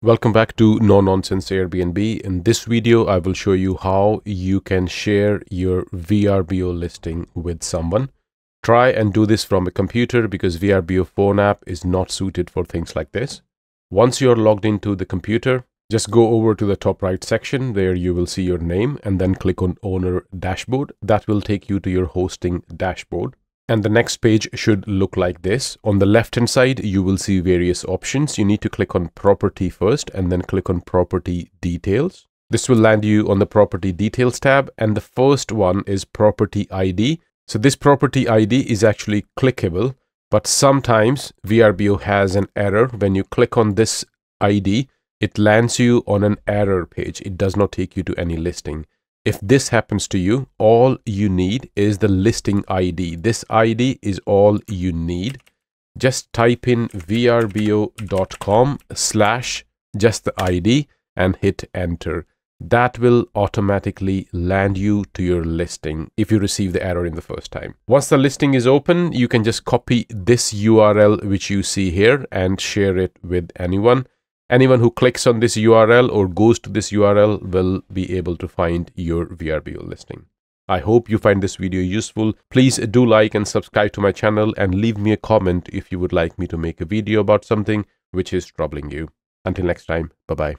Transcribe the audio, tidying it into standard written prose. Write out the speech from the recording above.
Welcome back to Non-Nonsense Airbnb. In this video, I will show you how you can share your VRBO listing with someone. Try and do this from a computer because VRBO phone app is not suited for things like this. Once you're logged into the computer, just go over to the top right section. There you will see your name and then click on Owner Dashboard. That will take you to your hosting dashboard. And the next page should look like this. On the left-hand side, you will see various options. You need to click on Property first and then click on Property Details. This will land you on the Property Details tab. And the first one is Property ID. So this Property ID is actually clickable, but sometimes VRBO has an error. When you click on this ID, it lands you on an error page. It does not take you to any listing. If this happens to you, all you need is the listing ID. This ID is all you need. Just type in vrbo.com/just the ID and hit enter. That will automatically land you to your listing if you receive the error in the first time. Once the listing is open, you can just copy this URL which you see here and share it with anyone. Anyone who clicks on this URL or goes to this URL will be able to find your VRBO listing. I hope you find this video useful. Please do like and subscribe to my channel and leave me a comment if you would like me to make a video about something which is troubling you. Until next time, bye-bye.